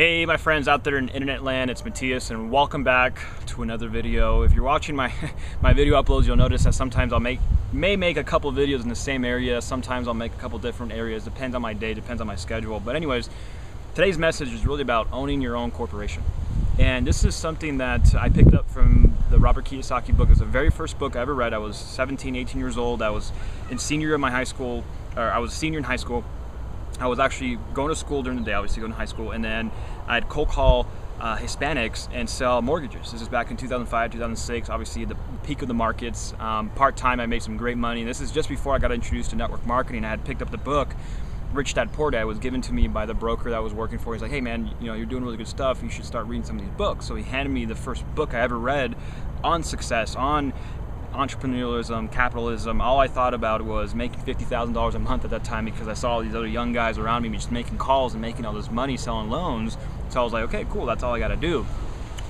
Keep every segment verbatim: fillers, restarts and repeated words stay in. Hey my friends out there in internet land, it's Matthias and welcome back to another video. If you're watching my my video uploads, you'll notice that sometimes I'll make may make a couple videos in the same area. Sometimes I'll make a couple different areas. Depends on my day, depends on my schedule. But anyways, today's message is really about owning your own corporation. And this is something that I picked up from the Robert Kiyosaki book. It was the very first book I ever read. I was seventeen, eighteen years old. I was in senior in my high school, or I was a senior in high school. I was actually going to school during the day, obviously going to high school, and then I'd cold call uh, Hispanics and sell mortgages. This is back in two thousand five, two thousand six, obviously the peak of the markets. Um, part-time, I made some great money. This is just before I got introduced to network marketing. I had picked up the book, Rich Dad Poor Dad. It was given to me by the broker that I was working for. He's like, hey man, you know, you're doing really good stuff. You should start reading some of these books. So he handed me the first book I ever read on success, on entrepreneurialism, capitalism. All I thought about was making fifty thousand dollars a month at that time, because I saw all these other young guys around me just making calls and making all this money selling loans. So I was like, okay, cool, that's all I gotta do.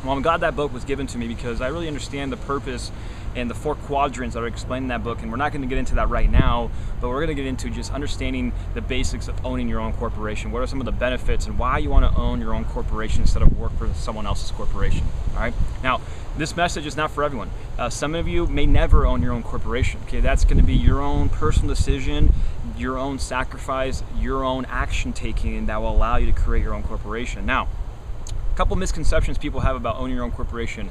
Well, I'm glad that book was given to me, because I really understand the purpose and the four quadrants that are explained in that book, and we're not going to get into that right now, but we're going to get into just understanding the basics of owning your own corporation. What are some of the benefits and why you want to own your own corporation instead of work for someone else's corporation, all right? Now, this message is not for everyone. Uh, some of you may never own your own corporation, okay? That's going to be your own personal decision, your own sacrifice, your own action taking that will allow you to create your own corporation. Now, a couple misconceptions people have about owning your own corporation.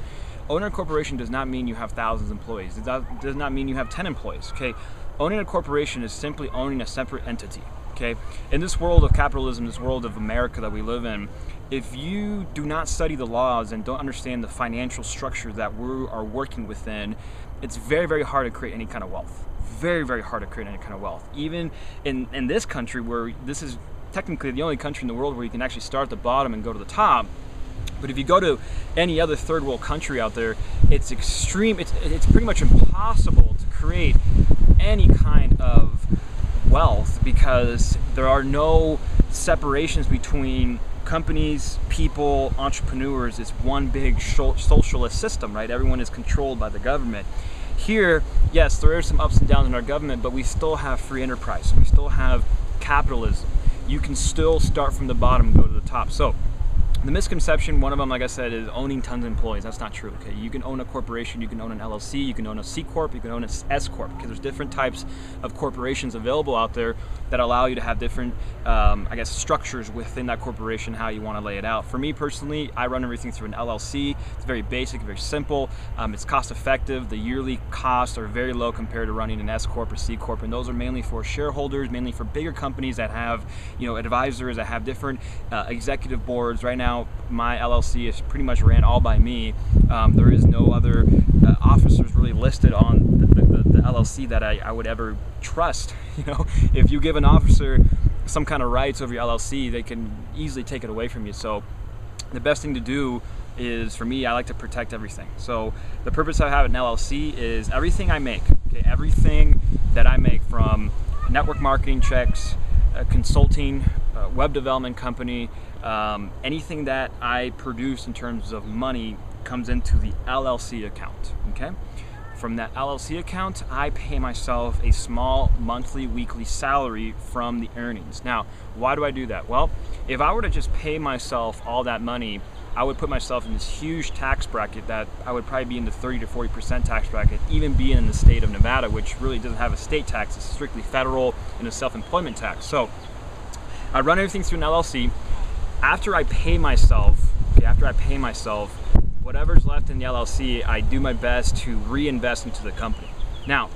Owning a corporation does not mean you have thousands of employees. It does not mean you have ten employees, okay? Owning a corporation is simply owning a separate entity, okay? In this world of capitalism, this world of America that we live in, if you do not study the laws and don't understand the financial structure that we are working within, it's very, very hard to create any kind of wealth. Very, very hard to create any kind of wealth. Even in, in this country, where this is technically the only country in the world where you can actually start at the bottom and go to the top. But if you go to any other third world country out there, it's extreme, it's, it's pretty much impossible to create any kind of wealth, because there are no separations between companies, people, entrepreneurs. It's one big socialist system, right? Everyone is controlled by the government. Here, yes, there are some ups and downs in our government, but we still have free enterprise. We still have capitalism. You can still start from the bottom and go to the top. So, the misconception, one of them, like I said, is owning tons of employees. That's not true, okay? You can own a corporation, you can own an L L C, you can own a C Corp, you can own an S Corp, because there's different types of corporations available out there that allow you to have different, um, I guess, structures within that corporation, how you want to lay it out. For me personally, I run everything through an L L C. It's very basic, very simple. Um, it's cost effective. The yearly costs are very low compared to running an S Corp or C Corp, and those are mainly for shareholders, mainly for bigger companies that have, you know, advisors, that have different uh, executive boards. Right now, Now, my L L C is pretty much ran all by me. Um, there is no other uh, officers really listed on the, the, the L L C that I, I would ever trust. You know, if you give an officer some kind of rights over your L L C, they can easily take it away from you. So the best thing to do is, for me, I like to protect everything. So the purpose I have in L L C is everything I make, okay, everything that I make, from network marketing checks, uh, consulting, uh, web development company, Um, anything that I produce in terms of money comes into the L L C account, okay? From that L L C account, I pay myself a small monthly, weekly salary from the earnings. Now, why do I do that? Well, if I were to just pay myself all that money, I would put myself in this huge tax bracket that I would probably be in the thirty to forty percent tax bracket, even being in the state of Nevada, which really doesn't have a state tax. It's strictly federal and a self-employment tax. So I run everything through an L L C. After I pay myself, okay, after I pay myself, whatever's left in the L L C, I do my best to reinvest into the company. Now,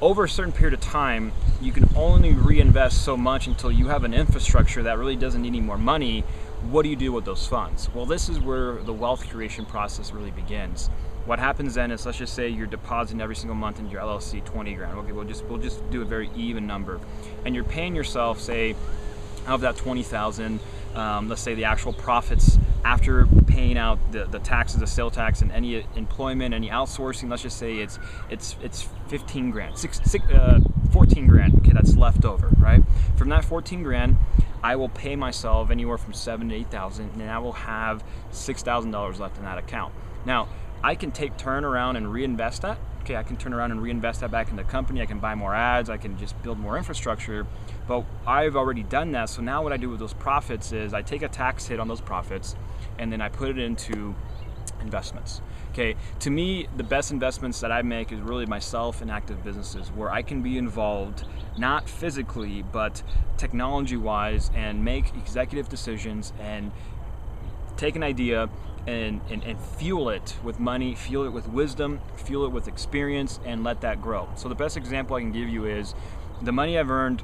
over a certain period of time, you can only reinvest so much until you have an infrastructure that really doesn't need any more money. What do you do with those funds? Well, this is where the wealth creation process really begins. What happens then is, let's just say you're depositing every single month into your L L C twenty grand. Okay, we'll just we'll just do a very even number, and you're paying yourself, say, out of that twenty thousand. Um, let's say the actual profits after paying out the, the taxes, the sale tax, and any employment, any outsourcing. Let's just say it's it's it's fifteen grand, six, six, uh, fourteen grand. Okay, that's left over, right? From that fourteen grand, I will pay myself anywhere from seven to eight thousand, and I will have six thousand dollars left in that account. Now, I can take turn around and reinvest that. Okay, I can turn around and reinvest that back in the company. I can buy more ads. I can just build more infrastructure. But I've already done that. So now what I do with those profits is I take a tax hit on those profits and then I put it into investments. Okay, to me, the best investments that I make is really myself and active businesses where I can be involved, not physically, but technology-wise, and make executive decisions and take an idea and, and, and fuel it with money, fuel it with wisdom, fuel it with experience, and let that grow. So the best example I can give you is the money I've earned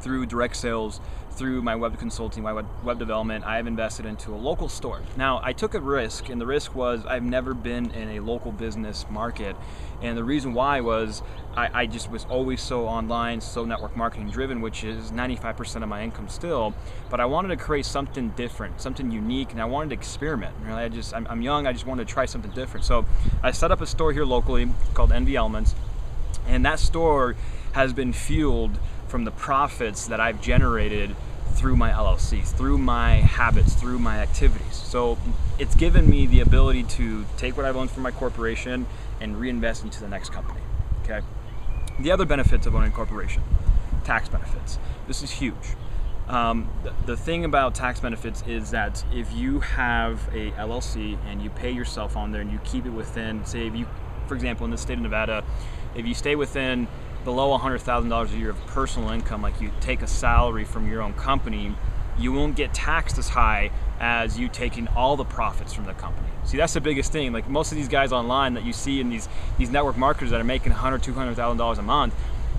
through direct sales, through my web consulting, my web, web development, I have invested into a local store. Now, I took a risk, and the risk was I've never been in a local business market. And the reason why was I, I just was always so online, so network marketing driven, which is ninety-five percent of my income still. But I wanted to create something different, something unique, and I wanted to experiment. Really, I just, I'm, I'm young, I just wanted to try something different. So I set up a store here locally called Envy Elements, and that store has been fueled from the profits that I've generated through my L L C, through my habits, through my activities. So it's given me the ability to take what I've owned from my corporation and reinvest into the next company, okay? The other benefits of owning a corporation, tax benefits. This is huge. Um, the, the thing about tax benefits is that if you have a L L C and you pay yourself on there and you keep it within, say if you, for example, in the state of Nevada, if you stay within below one hundred thousand dollars a year of personal income, like you take a salary from your own company, you won't get taxed as high as you taking all the profits from the company. See, that's the biggest thing. Like most of these guys online that you see in these, these network marketers that are making one hundred thousand, two hundred thousand dollars a month,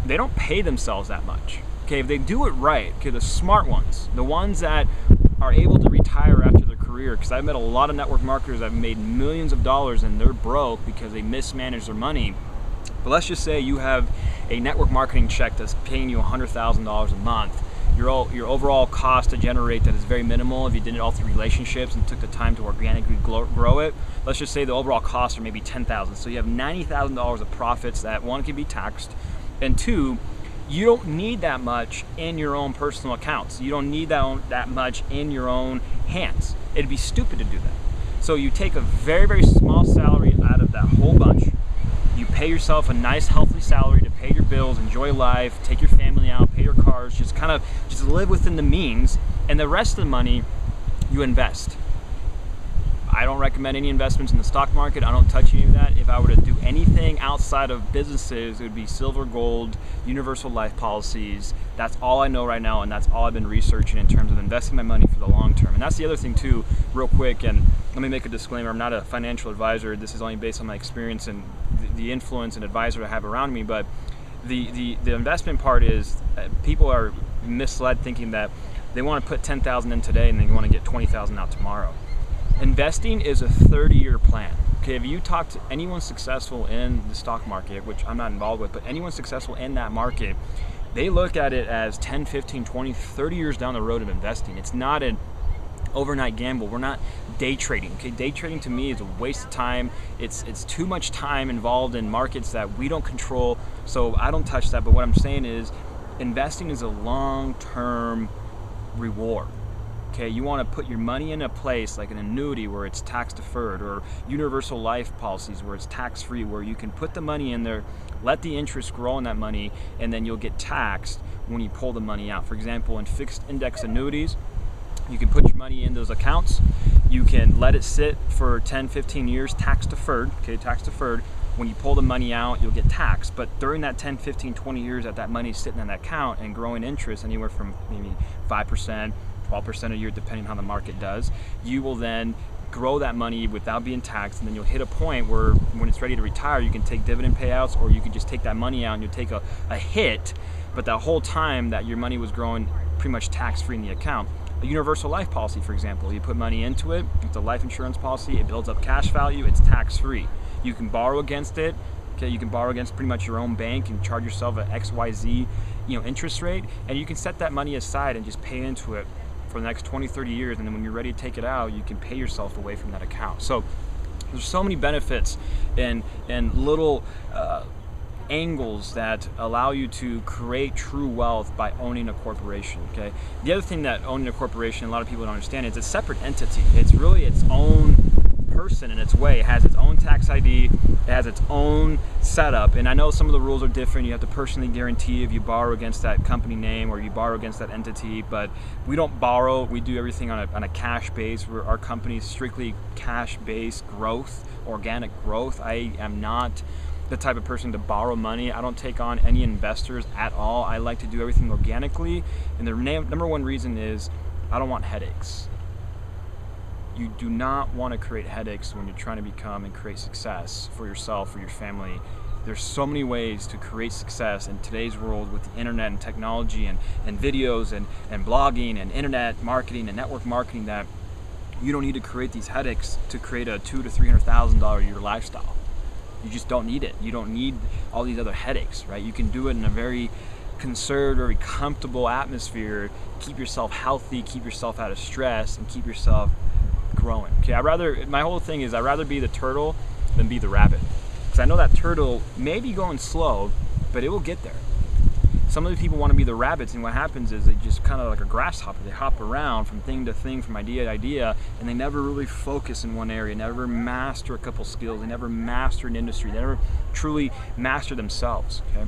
they don't pay themselves that much. Okay, if they do it right, okay, the smart ones, the ones that are able to retire after their career, because I've met a lot of network marketers that have made millions of dollars and they're broke because they mismanage their money. But let's just say you have a network marketing check that's paying you one hundred thousand dollars a month. Your, all, your overall cost to generate that is very minimal. If you did it all through relationships and took the time to organically grow it, let's just say the overall costs are maybe ten thousand dollars. So you have ninety thousand dollars of profits that, one, can be taxed, and two, you don't need that much in your own personal accounts. You don't need that, that much in your own hands. It'd be stupid to do that. So you take a very, very small salary out of that whole bunch. You pay yourself a nice healthy salary to pay your bills, enjoy life, take your family out, pay your cars, just kind of just live within the means, and the rest of the money you invest. I don't recommend any investments in the stock market. I don't touch any of that. If I were to do anything outside of businesses, it would be silver, gold, universal life policies. That's all I know right now, and that's all I've been researching in terms of investing my money for the long term. And that's the other thing too, real quick, and let me make a disclaimer. I'm not a financial advisor. This is only based on my experience and the influence and advisor I have around me. But the, the, the investment part is uh, people are misled thinking that they want to put ten thousand dollars in today and then you want to get twenty thousand dollars out tomorrow. Investing is a thirty year plan. Okay, if you talk to anyone successful in the stock market, which I'm not involved with, but anyone successful in that market, they look at it as ten, fifteen, twenty, thirty years down the road of investing. It's not an overnight gamble. We're not day trading. Okay, day trading to me is a waste of time. It's, it's too much time involved in markets that we don't control, so I don't touch that. But what I'm saying is investing is a long-term reward. Okay, you want to put your money in a place like an annuity where it's tax deferred, or universal life policies where it's tax free, where you can put the money in there, let the interest grow on that money, and then you'll get taxed when you pull the money out. For example, in fixed index annuities, you can put your money in those accounts, you can let it sit for ten, fifteen years tax deferred, okay, tax deferred. When you pull the money out, you'll get taxed. But during that ten, fifteen, twenty years that that money's sitting in that account and growing interest anywhere from maybe five percent, twelve percent a year, depending on how the market does, you will then grow that money without being taxed, and then you'll hit a point where when it's ready to retire, you can take dividend payouts, or you can just take that money out and you'll take a, a hit, but that whole time that your money was growing pretty much tax-free in the account. A universal life policy, for example, you put money into it, it's a life insurance policy, it builds up cash value, it's tax-free. You can borrow against it. Okay, you can borrow against pretty much your own bank and charge yourself an X Y Z, you know, interest rate, and you can set that money aside and just pay into it for the next twenty, thirty years, and then when you're ready to take it out, you can pay yourself away from that account. So there's so many benefits and, and little uh, angles that allow you to create true wealth by owning a corporation, okay? The other thing that owning a corporation, a lot of people don't understand, is it's a separate entity. It's really its own person in its way. It has its own tax I D, it has its own setup, and I know some of the rules are different. You have to personally guarantee if you borrow against that company name or you borrow against that entity, but we don't borrow. We do everything on a, on a cash base. We're, our company is strictly cash-based growth, organic growth. I am not the type of person to borrow money. I don't take on any investors at all. I like to do everything organically, and the na- number one reason is I don't want headaches. You do not want to create headaches when you're trying to become and create success for yourself or your family. There's so many ways to create success in today's world with the internet and technology and, and videos and, and blogging and internet marketing and network marketing that you don't need to create these headaches to create a two to three hundred thousand dollar a year lifestyle. You just don't need it. You don't need all these other headaches, right? You can do it in a very conserved, very comfortable atmosphere. Keep yourself healthy, keep yourself out of stress, and keep yourself growing. Okay, I'd rather, my whole thing is I'd rather be the turtle than be the rabbit. Because I know that turtle may be going slow, but it will get there. Some of the people want to be the rabbits, and what happens is they just kind of like a grasshopper. They hop around from thing to thing, from idea to idea, and they never really focus in one area, never master a couple skills, they never master an industry, they never truly master themselves. Okay?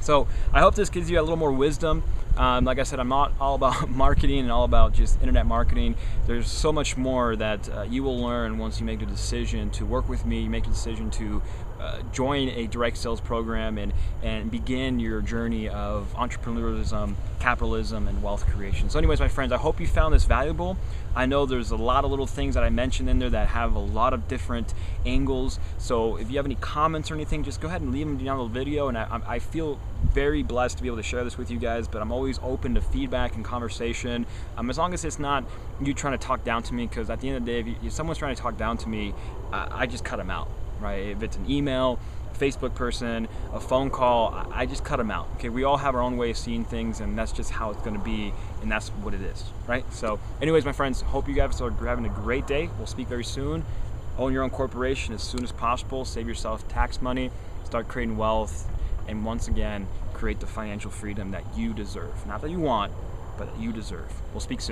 So I hope this gives you a little more wisdom. Um, like I said, I'm not all about marketing and all about just internet marketing. There's so much more that uh, you will learn once you make the decision to work with me, make a decision to uh, join a direct sales program and, and begin your journey of entrepreneurialism, capitalism, and wealth creation. So anyways, my friends, I hope you found this valuable. I know there's a lot of little things that I mentioned in there that have a lot of different angles. So if you have any comments or anything, just go ahead and leave them down in the video. And I, I feel very blessed to be able to share this with you guys, but I'm always open to feedback and conversation, um, as long as it's not you trying to talk down to me, because at the end of the day, if, you, if someone's trying to talk down to me, I, I just cut them out, right? If it's an email, Facebook person, a phone call, I just cut them out. Okay, we all have our own way of seeing things, and that's just how it's going to be, and that's what it is, right? So anyways, my friends, hope you guys are having a great day. We'll speak very soon. Own your own corporation as soon as possible. Save yourself tax money. Start creating wealth. And once again, create the financial freedom that you deserve. Not that you want, but that you deserve. We'll speak soon.